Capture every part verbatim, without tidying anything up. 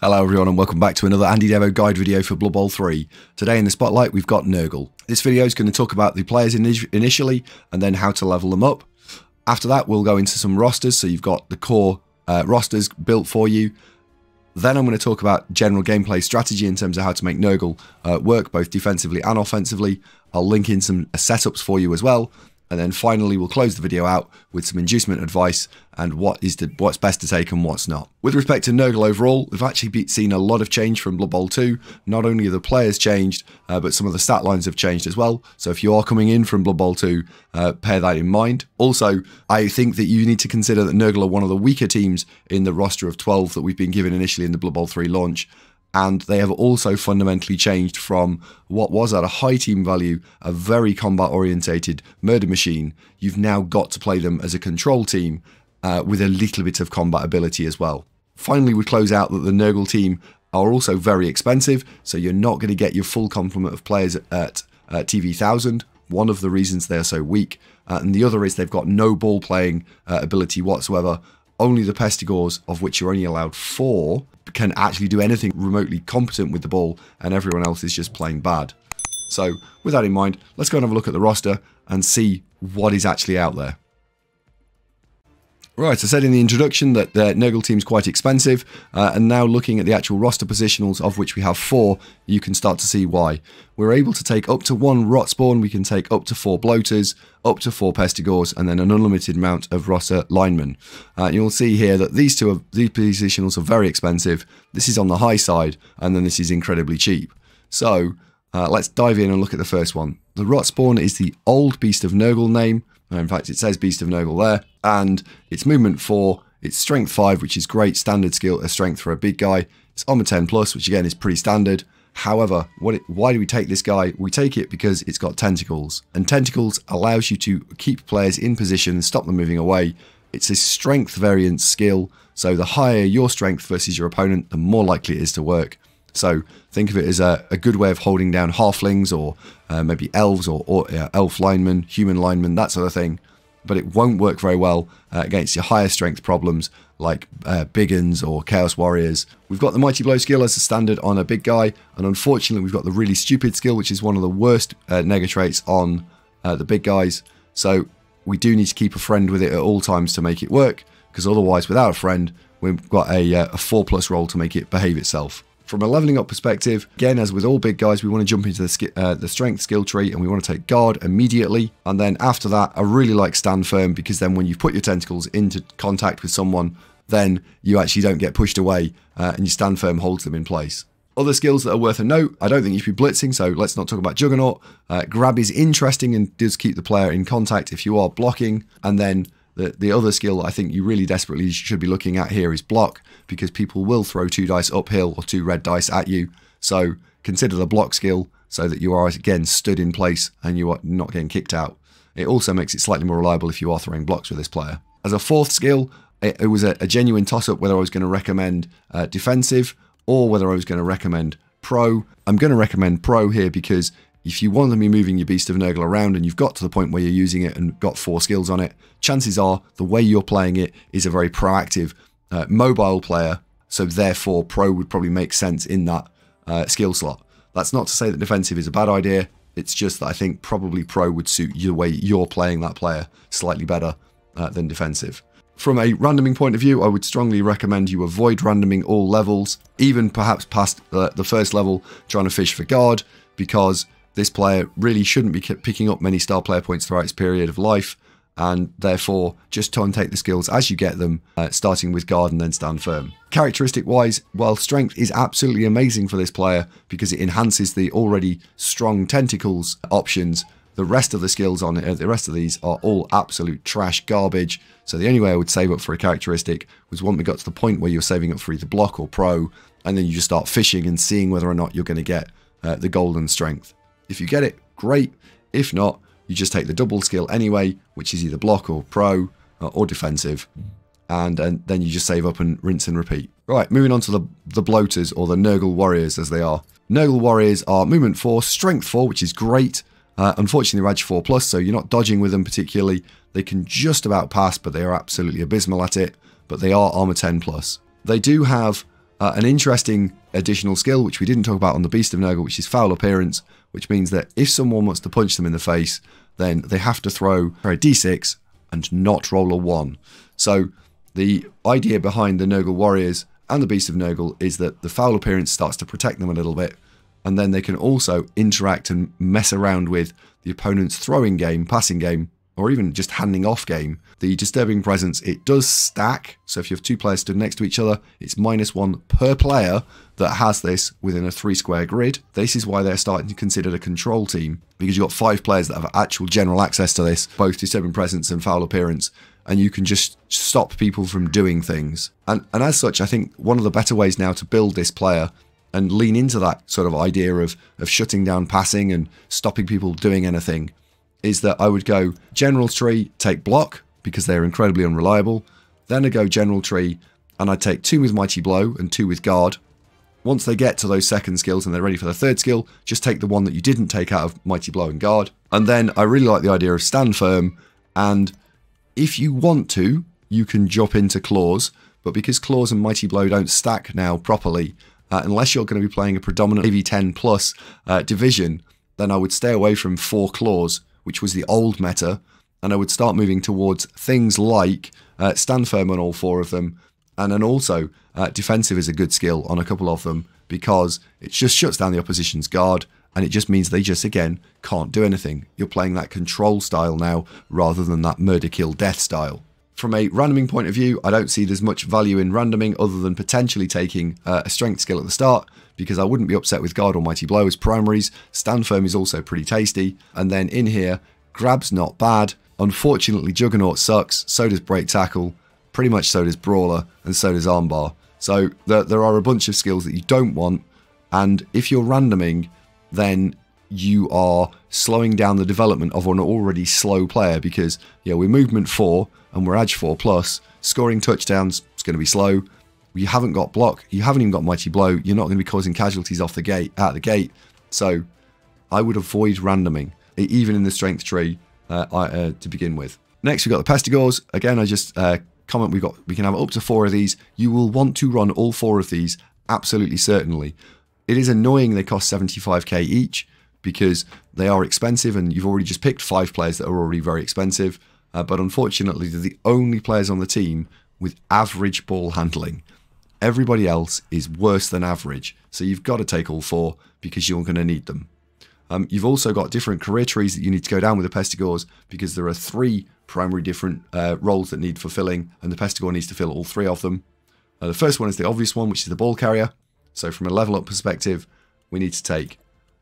Hello everyone and welcome back to another AndyDavo guide video for Blood Bowl three. Today in the spotlight we've got Nurgle. This video is going to talk about the players initially and then how to level them up. After that we'll go into some rosters, so you've got the core uh, rosters built for you. Then I'm going to talk about general gameplay strategy in terms of how to make Nurgle uh, work both defensively and offensively. I'll link in some setups for you as well. And then finally, we'll close the video out with some inducement advice and what is the, what's best to take and what's not. With respect to Nurgle overall, we've actually seen a lot of change from Blood Bowl two. Not only have the players changed, uh, but some of the stat lines have changed as well. So if you are coming in from Blood Bowl two, uh, bear that in mind. Also, I think that you need to consider that Nurgle are one of the weaker teams in the roster of twelve that we've been given initially in the Blood Bowl three launch. And they have also fundamentally changed from what was at a high team value, a very combat-orientated murder machine. You've now got to play them as a control team uh, with a little bit of combat ability as well. Finally, we close out that the Nurgle team are also very expensive, so you're not going to get your full complement of players at uh, T V one thousand. One of the reasons they're so weak, uh, and the other is they've got no ball-playing uh, ability whatsoever. Only the Pestigors, of which you're only allowed four, can actually do anything remotely competent with the ball, and everyone else is just playing bad. So, with that in mind, let's go and have a look at the roster and see what is actually out there. Right, I said in the introduction that the Nurgle team's quite expensive, uh, and now looking at the actual roster positionals, of which we have four, you can start to see why. We're able to take up to one Rotspawn, we can take up to four Bloaters, up to four Pestigors, and then an unlimited amount of Rotter linemen. Uh, you'll see here that these two are, these positionals are very expensive. This is on the high side, and then this is incredibly cheap. So, uh, let's dive in and look at the first one. The Rotspawn is the old Beast of Nurgle name. In fact, it says Beast of Nurgle there, and it's movement four, it's strength five, which is great, standard skill, a strength for a big guy. It's armor ten plus, which again is pretty standard. However, what it, why do we take this guy? We take it because it's got tentacles, and tentacles allows you to keep players in position and stop them moving away. It's a strength variant skill, so the higher your strength versus your opponent, the more likely it is to work. So think of it as a, a good way of holding down halflings or uh, maybe elves or, or uh, elf linemen, human linemen, that sort of thing. But it won't work very well uh, against your higher strength problems like uh, big uns or chaos warriors. We've got the mighty blow skill as a standard on a big guy, and unfortunately we've got the really stupid skill, which is one of the worst uh, nega traits on uh, the big guys. So we do need to keep a friend with it at all times to make it work, because otherwise without a friend we've got a, uh, a four plus roll to make it behave itself. From a leveling up perspective, again, as with all big guys, we want to jump into the, uh, the strength skill tree, and we want to take guard immediately. And then after that, I really like stand firm, because then when you put your tentacles into contact with someone, then you actually don't get pushed away uh, and your stand firm holds them in place. Other skills that are worth a note, I don't think you should be blitzing, so let's not talk about Juggernaut. Uh, grab is interesting and does keep the player in contact if you are blocking. And then The, the other skill I think you really desperately should be looking at here is block, because people will throw two dice uphill or two red dice at you. So consider the block skill so that you are again stood in place and you are not getting kicked out. It also makes it slightly more reliable if you are throwing blocks with this player. As a fourth skill, it, it was a, a genuine toss-up whether I was going to recommend uh, defensive or whether I was going to recommend pro. I'm going to recommend pro here because if you want to be moving your Beast of Nurgle around and you've got to the point where you're using it and got four skills on it, chances are the way you're playing it is a very proactive, uh, mobile player, so therefore pro would probably make sense in that uh, skill slot. That's not to say that defensive is a bad idea, it's just that I think probably pro would suit the way you're playing that player slightly better uh, than defensive. From a randoming point of view, I would strongly recommend you avoid randoming all levels, even perhaps past uh, the first level, trying to fish for guard, because this player really shouldn't be picking up many star player points throughout its period of life, and therefore just tontate the skills as you get them, uh, starting with guard and then stand firm. Characteristic wise, while strength is absolutely amazing for this player because it enhances the already strong tentacles options, the rest of the skills on it, uh, the rest of these are all absolute trash garbage. So the only way I would save up for a characteristic was when we got to the point where you're saving up for either block or pro, and then you just start fishing and seeing whether or not you're going to get uh, the golden strength. If you get it, great. If not, you just take the double skill anyway, which is either block or pro or defensive. And, and then you just save up and rinse and repeat. Right, moving on to the, the bloaters, or the Nurgle warriors as they are. Nurgle warriors are movement four, strength four, which is great. Uh, unfortunately, they're A G four plus, so you're not dodging with them particularly. They can just about pass, but they are absolutely abysmal at it. But they are armor ten plus. They do have Uh, an interesting additional skill, which we didn't talk about on the Beast of Nurgle, which is Foul Appearance, which means that if someone wants to punch them in the face, then they have to throw a d six and not roll a one. So the idea behind the Nurgle Warriors and the Beast of Nurgle is that the Foul Appearance starts to protect them a little bit, and then they can also interact and mess around with the opponent's throwing game, passing game, or even just handing off game. The Disturbing Presence, it does stack. So if you have two players stood next to each other, it's minus one per player that has this within a three square grid. This is why they're starting to consider a control team, because you've got five players that have actual general access to this, both Disturbing Presence and Foul Appearance, and you can just stop people from doing things. And, and as such, I think one of the better ways now to build this player and lean into that sort of idea of, of shutting down passing and stopping people doing anything is that I would go general tree, take block, because they're incredibly unreliable. Then I go general tree, and I take two with Mighty Blow and two with guard. Once they get to those second skills and they're ready for the third skill, just take the one that you didn't take out of Mighty Blow and guard. And then I really like the idea of stand firm, and if you want to, you can jump into claws, but because claws and Mighty Blow don't stack now properly, uh, unless you're going to be playing a predominant A V ten plus uh, division, then I would stay away from four claws, which was the old meta, and I would start moving towards things like uh, stand firm on all four of them, and then also uh, defensive is a good skill on a couple of them, because it just shuts down the opposition's guard, and it just means they just, again, can't do anything. You're playing that control style now, rather than that murder-kill-death style. From a randoming point of view, I don't see there's much value in randoming other than potentially taking uh, a strength skill at the start, because I wouldn't be upset with guard or Mighty Blow as primaries. Stand firm is also pretty tasty. And then in here, grab's not bad. Unfortunately, Juggernaut sucks. So does break tackle. Pretty much so does brawler, and so does armbar. So there, there are a bunch of skills that you don't want. And if you're randoming, then you are slowing down the development of an already slow player, because yeah, we're movement four and we're edge four plus. Scoring touchdowns is going to be slow. You haven't got block. You haven't even got Mighty Blow. You're not going to be causing casualties off the gate, out of the gate. So I would avoid randoming, even in the strength tree uh, uh, to begin with. Next, we've got the Pestigors. Again, I just uh, comment we've got we can have up to four of these. You will want to run all four of these, absolutely certainly. It is annoying they cost seventy-five K each, because they are expensive, and you've already just picked five players that are already very expensive. Uh, but unfortunately, they're the only players on the team with average ball handling. Everybody else is worse than average, so you've got to take all four because you're going to need them. Um, you've also got different career trees that you need to go down with the Pestigors, because there are three primary different uh, roles that need fulfilling, and the Pestigor needs to fill all three of them. Uh, the first one is the obvious one, which is the ball carrier. So from a level up perspective, we need to take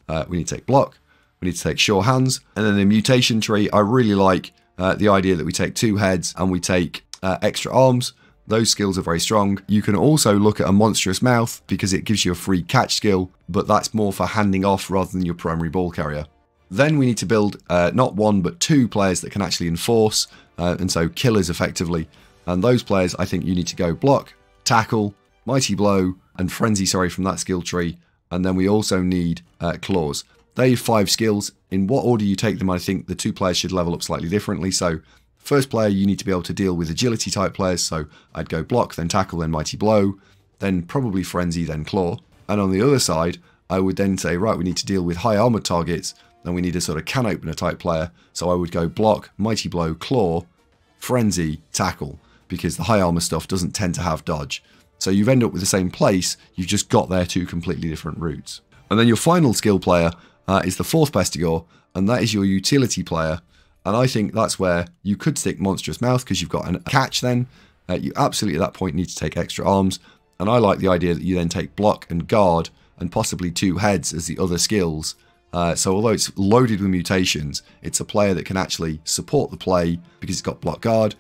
uh, we need to take block, we need to take sure hands, and then the mutation tree. I really like uh, the idea that we take two heads and we take uh, extra arms. Those skills are very strong. You can also look at a monstrous mouth, because it gives you a free catch skill, but that's more for handing off rather than your primary ball carrier. Then we need to build uh, not one but two players that can actually enforce, uh, and so killers effectively. And those players, I think you need to go block, tackle, Mighty Blow, and frenzy, sorry, from that skill tree. And then we also need uh, claws. They have five skills. In what order you take them, I think the two players should level up slightly differently. So first player, you need to be able to deal with agility type players, so I'd go block, then tackle, then Mighty Blow, then probably frenzy, then claw. And on the other side, I would then say, right, we need to deal with high armored targets, and we need a sort of can opener type player, so I would go block, Mighty Blow, claw, frenzy, tackle, because the high armor stuff doesn't tend to have dodge. So you've ended up with the same place, you've just got there two completely different routes. And then your final skill player uh, is the fourth Pestigore, and that is your utility player. And I think that's where you could stick monstrous mouth, because you've got a catch then. Uh, you absolutely at that point need to take extra arms. And I like the idea that you then take block and guard and possibly two heads as the other skills. Uh, so although it's loaded with mutations, it's a player that can actually support the play because it's got block guard,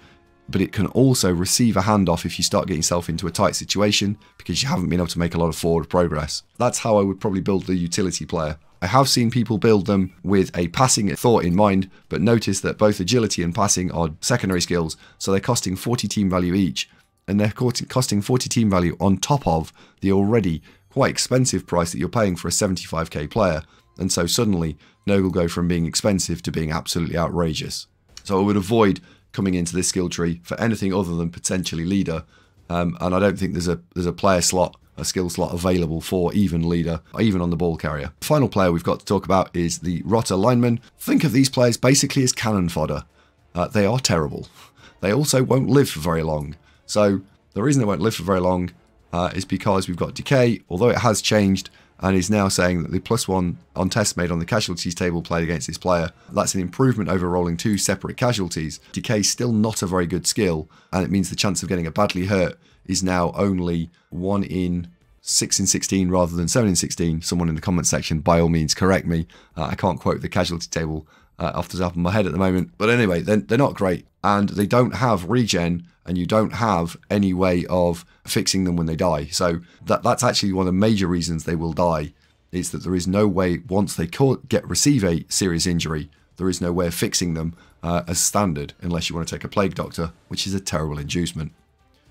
but it can also receive a handoff if you start getting yourself into a tight situation because you haven't been able to make a lot of forward progress. That's how I would probably build the utility player. I have seen people build them with a passing thought in mind, but notice that both agility and passing are secondary skills, so they're costing forty team value each, and they're costing forty team value on top of the already quite expensive price that you're paying for a seventy-five K player, and so suddenly Nurgle go from being expensive to being absolutely outrageous. So I would avoid coming into this skill tree for anything other than potentially leader, um, and I don't think there's a, there's a player slot a skill slot available for even leader, even on the ball carrier. Final player we've got to talk about is the Rotter lineman. Think of these players basically as cannon fodder. Uh, they are terrible. They also won't live for very long. So the reason they won't live for very long uh, is because we've got Decay, although it has changed and is now saying that the plus one on tests made on the casualties table played against this player, that's an improvement over rolling two separate casualties. Decay is still not a very good skill, and it means the chance of getting a badly hurt is now only one in six in sixteen rather than seven in sixteen. Someone in the comment section, by all means, correct me. Uh, I can't quote the casualty table uh, off the top of my head at the moment. But anyway, they're, they're not great, and they don't have regen, and you don't have any way of fixing them when they die. So that, that's actually one of the major reasons they will die, is that there is no way, once they get receive a serious injury, there is no way of fixing them uh, as standard, unless you want to take a Plague Doctor, which is a terrible inducement.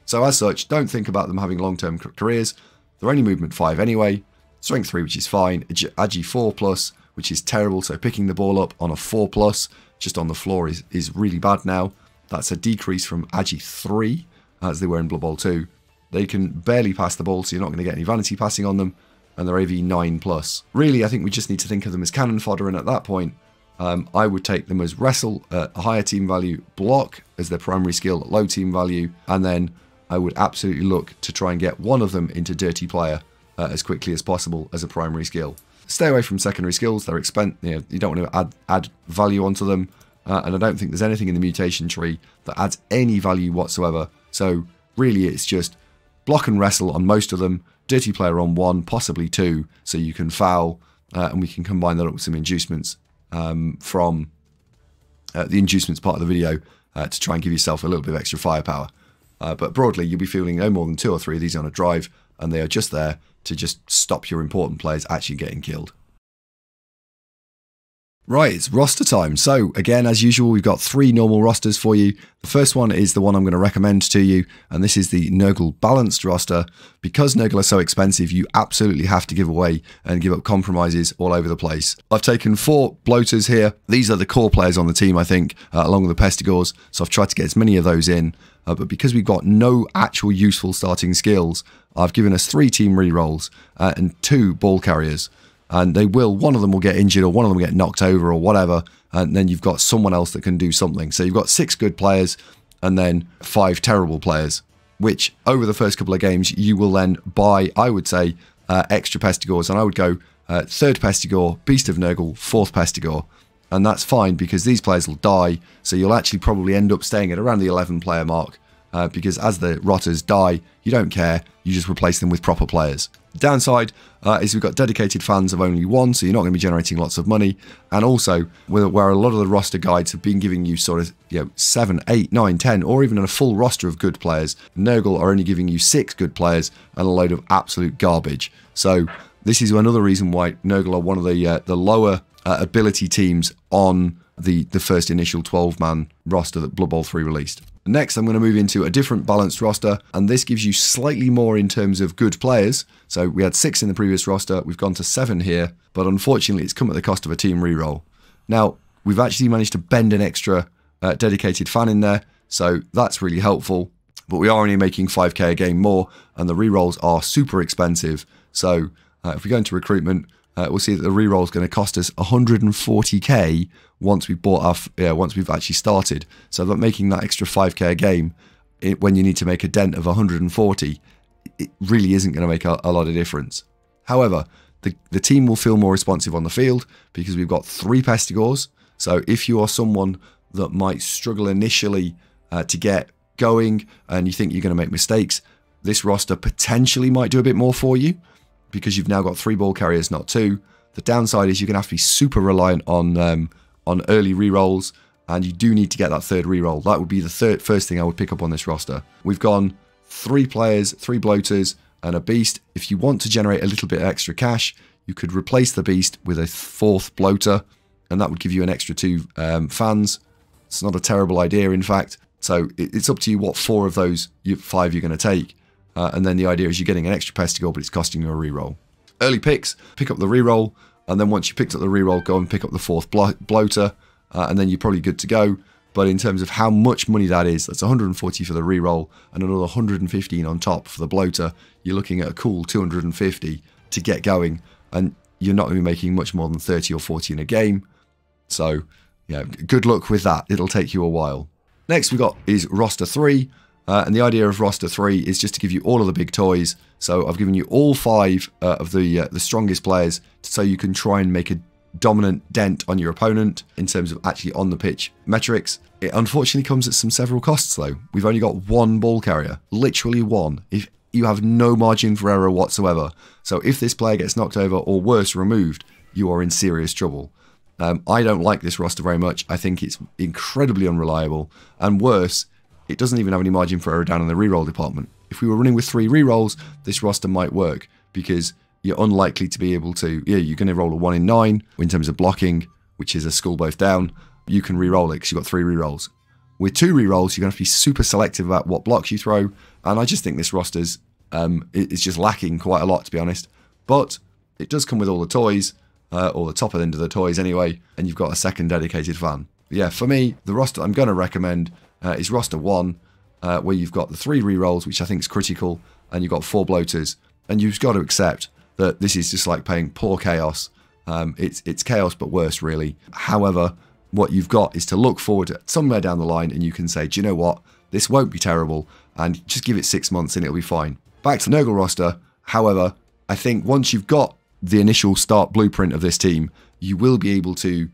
So as such, don't think about them having long-term careers. They're only movement five anyway, strength three, which is fine, agi four plus, which is terrible, so picking the ball up on a four plus, just on the floor, is, is really bad now. That's a decrease from agi three, as they were in Blood Bowl two. They can barely pass the ball, so you're not going to get any vanity passing on them, and they're A V nine plus. Really, I think we just need to think of them as cannon fodder, and at that point, um, I would take them as wrestle at a higher team value, block as their primary skill at low team value, and then I would absolutely look to try and get one of them into dirty player uh, as quickly as possible as a primary skill. Stay away from secondary skills. They're expensive. You know, you don't want to add, add value onto them. Uh, and I don't think there's anything in the mutation tree that adds any value whatsoever. So really it's just block and wrestle on most of them, dirty player on one, possibly two, so you can foul. Uh, and we can combine that up with some inducements um, from uh, the inducements part of the video uh, to try and give yourself a little bit of extra firepower. Uh, but broadly, you'll be fielding no more than two or three of these on a drive, and they are just there to just stop your important players actually getting killed. Right, it's roster time. So again, as usual, we've got three normal rosters for you. The first one is the one I'm going to recommend to you, and this is the Nurgle balanced roster. Because Nurgle are so expensive, you absolutely have to give away and give up compromises all over the place. I've taken four bloaters here. These are the core players on the team, I think, uh, along with the Pestigors, so I've tried to get as many of those in. Uh, but because we've got no actual useful starting skills, I've given us three team rerolls uh, and two ball carriers. And they will, one of them will get injured or one of them will get knocked over or whatever, and then you've got someone else that can do something. So you've got six good players and then five terrible players, which over the first couple of games, you will then buy, I would say, uh, extra Pestigors. And I would go uh, third Pestigore, Beast of Nurgle, fourth Pestigore. And that's fine because these players will die, so you'll actually probably end up staying at around the eleven player mark. Uh, because as the rotters die, you don't care, you just replace them with proper players. The downside uh, is we've got dedicated fans of only one, so you're not going to be generating lots of money. And also, where, where a lot of the roster guides have been giving you sort of, you know, seven, eight, nine, ten, or even a full roster of good players, Nurgle are only giving you six good players and a load of absolute garbage. So this is another reason why Nurgle are one of the, uh, the lower uh, ability teams on the, the first initial twelve man roster that Blood Bowl three released. Next, I'm going to move into a different balanced roster, and this gives you slightly more in terms of good players. So we had six in the previous roster, we've gone to seven here, but unfortunately it's come at the cost of a team reroll. Now, we've actually managed to bend an extra uh, dedicated fan in there, so that's really helpful, but we are only making five K a game more, and the rerolls are super expensive. So uh, if we go into recruitment, Uh, we'll see that the reroll is going to cost us one hundred forty K once we bought our, yeah, once we've actually started. So that making that extra five K a game, it, when you need to make a dent of one hundred forty, it really isn't going to make a, a lot of difference. However, the the team will feel more responsive on the field because we've got three Pestigors. So if you are someone that might struggle initially uh, to get going and you think you're going to make mistakes, this roster potentially might do a bit more for you, because you've now got three ball carriers, not two. The downside is you're going to have to be super reliant on um, on early rerolls, and you do need to get that third reroll. That would be the third, first thing I would pick up on this roster. We've gone three players, three bloaters, and a beast. If you want to generate a little bit of extra cash, you could replace the beast with a fourth bloater, and that would give you an extra two um, fans. It's not a terrible idea, in fact. So it's up to you what four of those five you're going to take. Uh, and then the idea is you're getting an extra Pestigore, but it's costing you a reroll. Early picks, pick up the reroll, and then once you picked up the reroll, go and pick up the fourth blo bloater, uh, and then you're probably good to go. But in terms of how much money that is, that's one hundred forty for the reroll and another one hundred fifteen on top for the bloater. You're looking at a cool two hundred fifty to get going, and you're not going to be making much more than thirty or forty in a game. So, yeah, good luck with that. It'll take you a while. Next we got is roster three, uh, and the idea of roster three is just to give you all of the big toys. So I've given you all five uh, of the uh, the strongest players, so you can try and make a dominant dent on your opponent in terms of actually on the pitch metrics. It unfortunately comes at some several costs though. We've only got one ball carrier, literally one. If you have no margin for error whatsoever. So if this player gets knocked over or worse removed, you are in serious trouble. Um, I don't like this roster very much. I think it's incredibly unreliable, and worse, it doesn't even have any margin for error down in the reroll department. If we were running with three rerolls, this roster might work, because you're unlikely to be able to, yeah, you're going to roll a one in nine in terms of blocking, which is a school both down. You can reroll it because you've got three rerolls. With two rerolls, you're going to have to be super selective about what blocks you throw, and I just think this roster's um, it's just lacking quite a lot, to be honest. But it does come with all the toys. Uh, or the top end of the toys anyway, and you've got a second dedicated fan. Yeah, for me, the roster I'm going to recommend uh, is roster one, uh, where you've got the three rerolls, which I think is critical, and you've got four bloaters, and you've got to accept that this is just like playing poor chaos. Um, it's, it's chaos, but worse, really. However, what you've got is to look forward to somewhere down the line, and you can say, do you know what, this won't be terrible, and just give it six months and it'll be fine. Back to the Nurgle roster, however, I think once you've got the initial start blueprint of this team, you will be able to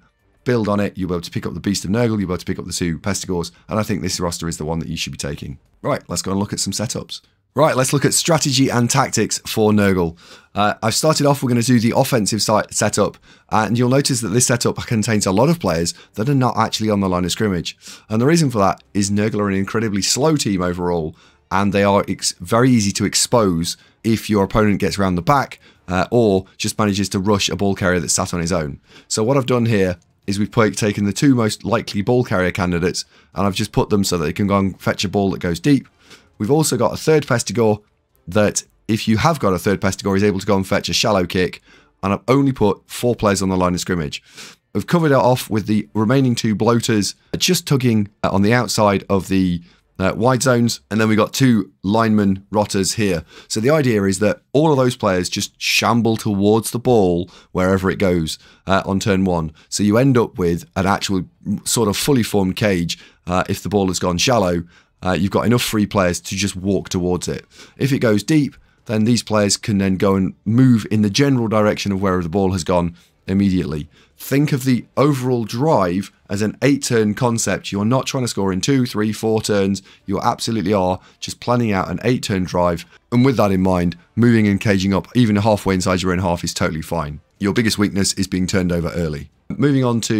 build on it. You'll be able to pick up the Beast of Nurgle, you'll be able to pick up the two Pestigors, and I think this roster is the one that you should be taking. Right, let's go and look at some setups. Right, let's look at strategy and tactics for Nurgle. Uh, I've started off, we're going to do the offensive site setup, and you'll notice that this setup contains a lot of players that are not actually on the line of scrimmage. And the reason for that is Nurgle are an incredibly slow team overall, and they are ex very easy to expose if your opponent gets around the back, Uh, or just manages to rush a ball carrier that's sat on his own. So what I've done here is we've taken the two most likely ball carrier candidates, and I've just put them so that they can go and fetch a ball that goes deep. We've also got a third Pestigore that, if you have got a third Pestigore, is able to go and fetch a shallow kick, and I've only put four players on the line of scrimmage. We've covered it off with the remaining two bloaters just tugging on the outside of the Uh, wide zones, and then we got two linemen rotters here. So the idea is that all of those players just shamble towards the ball wherever it goes uh, on turn one. So you end up with an actual sort of fully formed cage. Uh, if the ball has gone shallow, uh, you've got enough free players to just walk towards it. If it goes deep, then these players can then go and move in the general direction of wherever the ball has gone immediately. Think of the overall drive as an eight turn concept. You're not trying to score in two, three, four turns. You absolutely are just planning out an eight turn drive. And with that in mind, moving and caging up even halfway inside your own half is totally fine. Your biggest weakness is being turned over early. Moving on to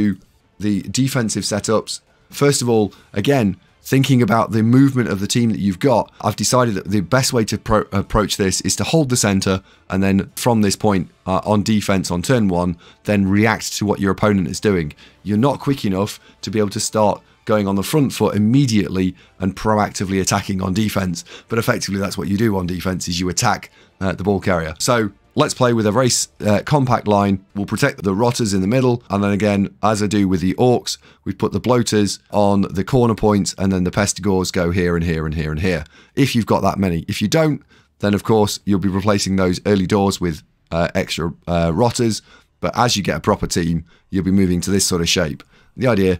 the defensive setups. First of all, again, thinking about the movement of the team that you've got, I've decided that the best way to pro approach this is to hold the centre, and then from this point uh, on defence on turn one, then react to what your opponent is doing. You're not quick enough to be able to start going on the front foot immediately and proactively attacking on defence, but effectively that's what you do on defence, is you attack uh, the ball carrier. So let's play with a very uh, compact line. We'll protect the rotters in the middle, and then again, as I do with the orcs, we put the bloaters on the corner points, and then the pestigors go here and here and here and here, if you've got that many. If you don't, then of course you'll be replacing those early doors with uh, extra uh, rotters, but as you get a proper team, you'll be moving to this sort of shape. The idea,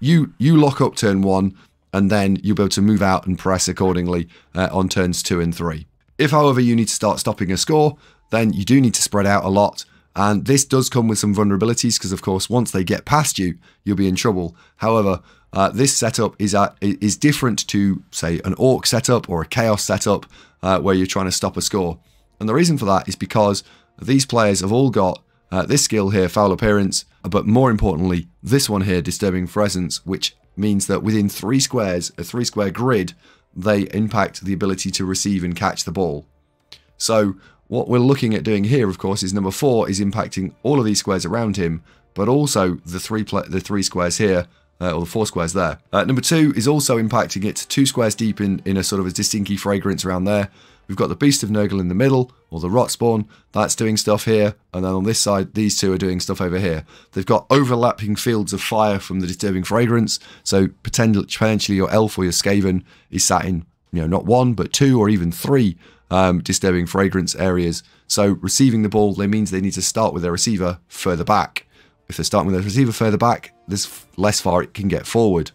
you, you lock up turn one, and then you'll be able to move out and press accordingly uh, on turns two and three. If, however, you need to start stopping a score, then you do need to spread out a lot. And this does come with some vulnerabilities because, of course, once they get past you, you'll be in trouble. However, uh, this setup is at, is different to, say, an orc setup or a chaos setup uh, where you're trying to stop a score. And the reason for that is because these players have all got uh, this skill here, Foul Appearance, but more importantly, this one here, Disturbing Presence, which means that within three squares, a three-square grid, they impact the ability to receive and catch the ball. So what we're looking at doing here, of course, is number four is impacting all of these squares around him, but also the three, the three squares here uh, or the four squares there. Uh, number two is also impacting it two squares deep in, in a sort of a distinct fragrance around there. We've got the Beast of Nurgle in the middle, or the Rotspawn, that's doing stuff here, and then on this side, these two are doing stuff over here. They've got overlapping fields of fire from the disturbing fragrance, so potentially your elf or your skaven is sat in, you know, not one, but two or even three um, disturbing fragrance areas. So receiving the ball, that means they need to start with their receiver further back. If they're starting with their receiver further back, there's less far it can get forward.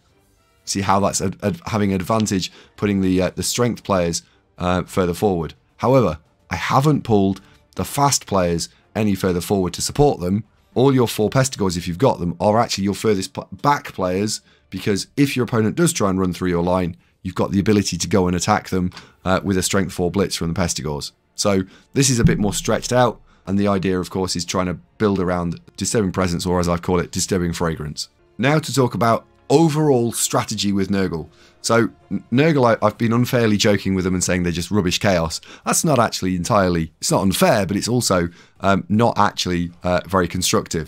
See how that's a, a, having an advantage, putting the uh, the strength players Uh, further forward. However, I haven't pulled the fast players any further forward to support them. All your four Pestigors, if you've got them, are actually your furthest back players, because if your opponent does try and run through your line, you've got the ability to go and attack them uh, with a strength four blitz from the Pestigors. So this is a bit more stretched out, and the idea, of course, is trying to build around disturbing presence, or as I call it, disturbing fragrance. Now to talk about overall strategy with Nurgle. So Nurgle, I, I've been unfairly joking with them and saying they're just rubbish chaos. That's not actually entirely, it's not unfair, but it's also um, not actually uh, very constructive.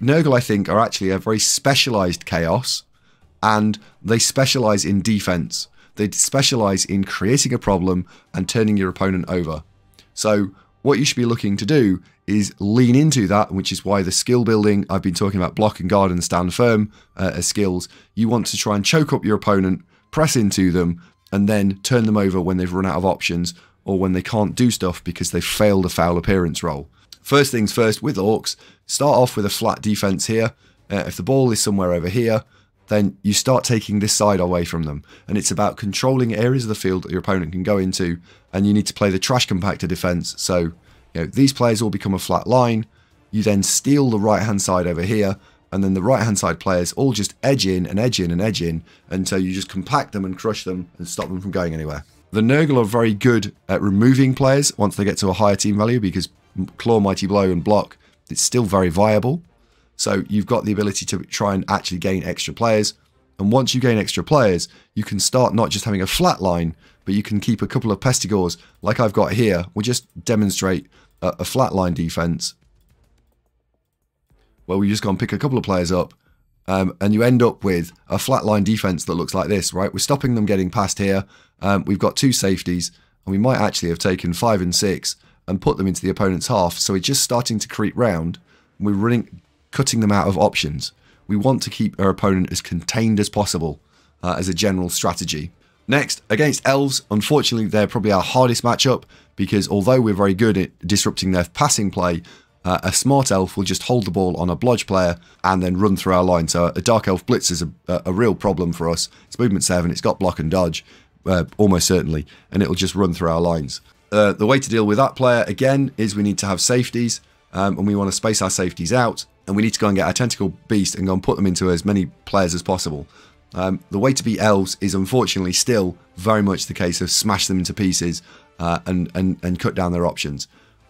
Nurgle, I think, are actually a very specialised chaos, and they specialise in defence. They specialise in creating a problem and turning your opponent over. So what you should be looking to do is lean into that, which is why the skill building, I've been talking about block and guard and stand firm uh, as skills. You want to try and choke up your opponent, press into them, and then turn them over when they've run out of options or when they can't do stuff because they've failed a foul appearance roll. First things first with Orcs, start off with a flat defense here. Uh, if the ball is somewhere over here, then you start taking this side away from them. And it's about controlling areas of the field that your opponent can go into, and you need to play the trash compactor defense. So, you know, these players all become a flat line. You then steal the right-hand side over here, and then the right-hand side players all just edge in and edge in and edge in, and so you just compact them and crush them and stop them from going anywhere. The Nurgle are very good at removing players once they get to a higher team value, because Claw, Mighty Blow and Block, it's still very viable. So you've got the ability to try and actually gain extra players. And once you gain extra players, you can start not just having a flat line, but you can keep a couple of Pestigors, like I've got here. We'll just demonstrate a, a flat line defense, where we just go and pick a couple of players up, um, and you end up with a flat line defense that looks like this, right? We're stopping them getting past here. Um, we've got two safeties, and we might actually have taken five and six and put them into the opponent's half. So we're just starting to creep round. We're running... cutting them out of options. We want to keep our opponent as contained as possible uh, as a general strategy. Next, against Elves, unfortunately, they're probably our hardest matchup, because although we're very good at disrupting their passing play, uh, a smart elf will just hold the ball on a blodge player and then run through our line. So a dark elf blitz is a, a real problem for us. It's movement seven, it's got block and dodge, uh, almost certainly, and it'll just run through our lines. Uh, the way to deal with that player, again, is we need to have safeties, um, and we want to space our safeties out. And we need to go and get our Tentacle Beast and go and put them into as many players as possible. Um, the way to beat Elves is unfortunately still very much the case of smash them into pieces uh, and, and, and cut down their options.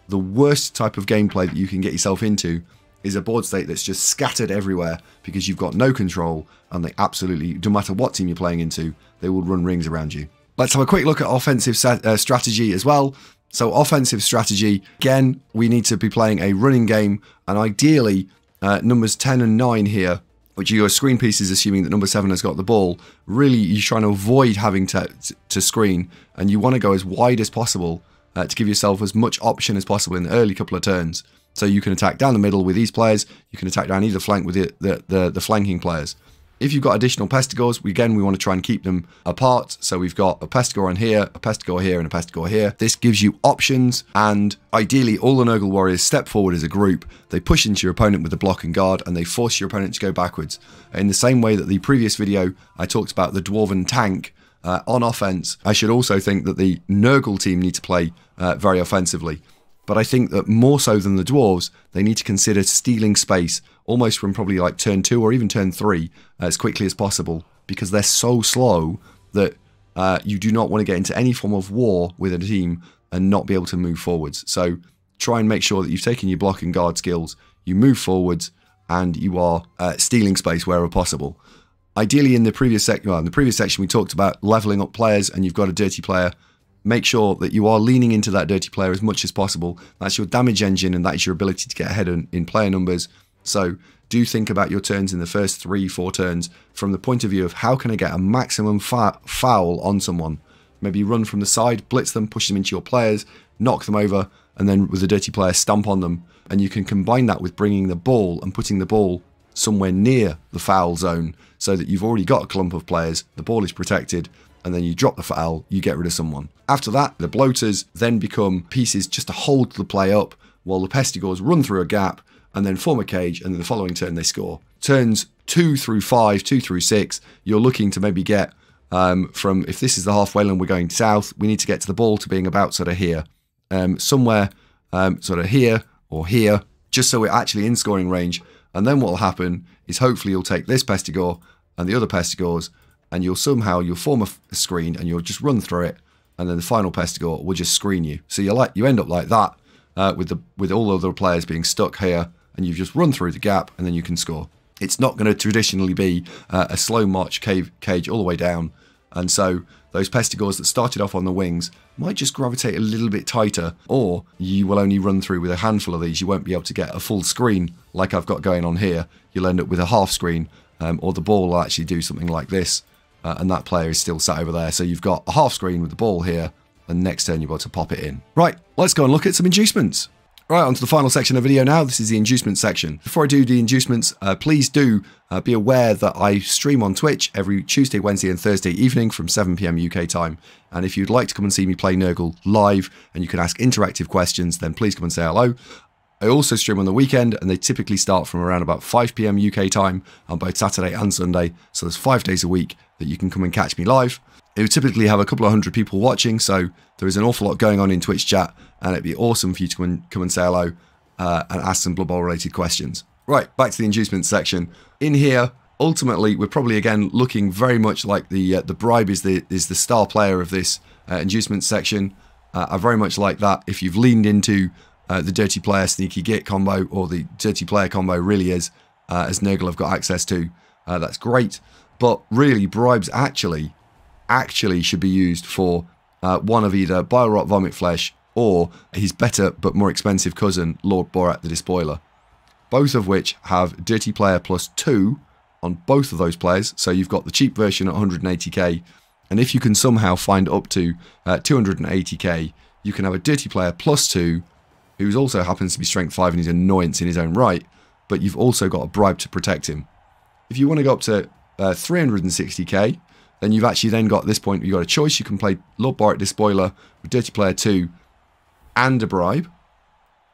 The worst type of gameplay that you can get yourself into is a board state that's just scattered everywhere because you've got no control, and they absolutely, no matter what team you're playing into, they will run rings around you. Let's have a quick look at offensive uh, strategy as well. So offensive strategy, again, we need to be playing a running game, and ideally... Uh, numbers ten and nine here, which are your screen pieces, assuming that number seven has got the ball. Really, you're trying to avoid having to, to screen, and you want to go as wide as possible uh, to give yourself as much option as possible in the early couple of turns. So you can attack down the middle with these players, you can attack down either flank with the, the, the, the flanking players. If you've got additional Pestigors, we, again, we want to try and keep them apart. So we've got a Pestigore on here, a Pestigore here, and a Pestigore here. This gives you options, and ideally all the Nurgle Warriors step forward as a group. They push into your opponent with the block and guard, and they force your opponent to go backwards. In the same way that the previous video, I talked about the Dwarven Tank uh, on offense, I should also think that the Nurgle team need to play uh, very offensively. But I think that more so than the Dwarves, they need to consider stealing space almost from probably like turn two or even turn three as quickly as possible, because they're so slow that uh, you do not want to get into any form of war with a team and not be able to move forwards. So try and make sure that you've taken your block and guard skills, you move forwards, and you are uh, stealing space wherever possible. Ideally, in the previous sec well, in the previous section, we talked about leveling up players, and you've got a dirty player. Make sure that you are leaning into that dirty player as much as possible. That's your damage engine, and that is your ability to get ahead in, in player numbers. So do think about your turns in the first three, four turns from the point of view of how can I get a maximum foul on someone. Maybe run from the side, blitz them, push them into your players, knock them over, and then with a dirty player, stomp on them. And you can combine that with bringing the ball and putting the ball somewhere near the foul zone so that you've already got a clump of players, the ball is protected, and then you drop the foul, you get rid of someone. After that, the bloaters then become pieces just to hold the play up while the pestigors run through a gap and then form a cage, and then the following turn they score. Turns two through five, two through six, you're looking to maybe get um, from, if this is the halfway line, we're going south, we need to get to the ball to being about sort of here. Um, somewhere um, sort of here or here, just so we're actually in scoring range. And then what will happen is hopefully you'll take this pestigore and the other pestigores, and you'll somehow, you'll form a, a screen and you'll just run through it, and then the final pestigore will just screen you. So you like you end up like that uh, with, the, with all other players being stuck here, and you've just run through the gap and then you can score. It's not going to traditionally be uh, a slow march cave, cage all the way down. And so those pestigores that started off on the wings might just gravitate a little bit tighter, or you will only run through with a handful of these. You won't be able to get a full screen like I've got going on here. You'll end up with a half screen, um, or the ball will actually do something like this, uh, and that player is still sat over there. So you've got a half screen with the ball here, and next turn you'll be able to pop it in. Right, let's go and look at some inducements. Right, onto the final section of the video now. This is the inducement section. Before I do the inducements, uh, please do uh, be aware that I stream on Twitch every Tuesday, Wednesday and Thursday evening from seven p m U K time. And if you'd like to come and see me play Nurgle live and you can ask interactive questions, then please come and say hello. I also stream on the weekend, and they typically start from around about five p m U K time on both Saturday and Sunday. So there's five days a week that you can come and catch me live. It would typically have a couple of hundred people watching, so there is an awful lot going on in Twitch chat, and it'd be awesome for you to come and, come and say hello uh, and ask some Blood Bowl related questions. Right, back to the inducement section. In here, ultimately, we're probably again looking very much like the uh, the bribe is the is the star player of this uh, inducement section. Uh, I very much like that. If you've leaned into uh, the dirty player sneaky git combo, or the dirty player combo really is, uh, as Nurgle have got access to, uh, that's great. But really, bribes actually. actually should be used for uh, one of either Bile Rot Vomit Flesh or his better but more expensive cousin, Lord Borak the Despoiler. Both of which have Dirty Player plus two on both of those players, so you've got the cheap version at one hundred eighty K, and if you can somehow find up to uh, two hundred eighty K, you can have a Dirty Player plus two, who also happens to be Strength five and he's an annoyance in his own right, but you've also got a bribe to protect him. If you want to go up to uh, three hundred sixty K, then you've actually then got, at this point, you've got a choice. You can play Lord Borak Despoiler with Dirty Player two and a bribe,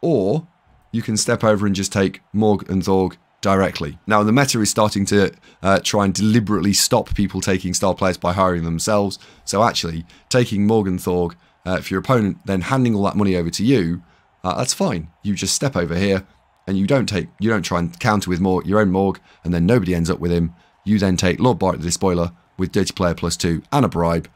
or you can step over and just take Morg and Thorg directly. Now, the meta is starting to uh, try and deliberately stop people taking star players by hiring themselves. So actually, taking Morg and Thorg uh, for your opponent, then handing all that money over to you, uh, that's fine. You just step over here, and you don't take, you don't try and counter with Morg, your own Morg, and then nobody ends up with him. You then take Lord Borak the Despoiler with Dirty Player plus two and a bribe,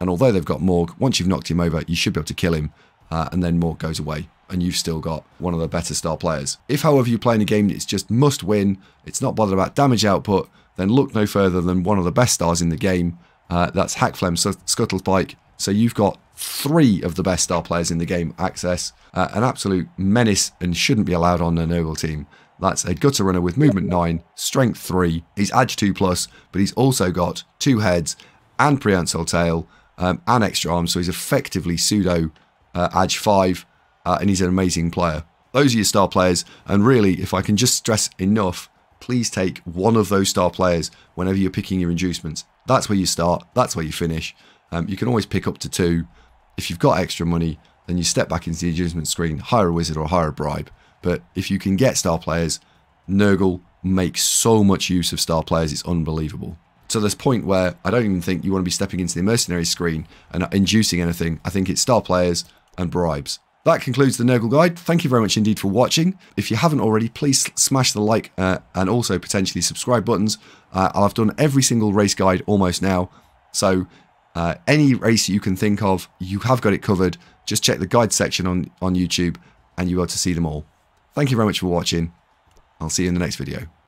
and although they've got Morg, once you've knocked him over, you should be able to kill him, uh, and then Morg goes away, and you've still got one of the better star players. If, however, you're playing a game that's just must win, it's not bothered about damage output, then look no further than one of the best stars in the game, uh, that's Hackflem Scuttlebike, so you've got three of the best star players in the game access, uh, an absolute menace and shouldn't be allowed on a Nurgle team. That's a gutter runner with movement nine, strength three, he's edge two plus, but he's also got two heads and prehensile tail um, and extra arms, so he's effectively pseudo uh, edge five, uh, and he's an amazing player. Those are your star players, and really, if I can just stress enough, please take one of those star players whenever you're picking your inducements. That's where you start, that's where you finish. Um, you can always pick up to two. If you've got extra money, then you step back into the inducement screen, hire a wizard or hire a bribe. But if you can get star players, Nurgle makes so much use of star players, it's unbelievable. To this point where I don't even think you want to be stepping into the mercenary screen and inducing anything. I think it's star players and bribes. That concludes the Nurgle guide. Thank you very much indeed for watching. If you haven't already, please smash the like uh, and also potentially subscribe buttons. Uh, I've done every single race guide almost now. So uh, any race you can think of, you have got it covered. Just check the guide section on, on YouTube and you'll be able to see them all. Thank you very much for watching. I'll see you in the next video.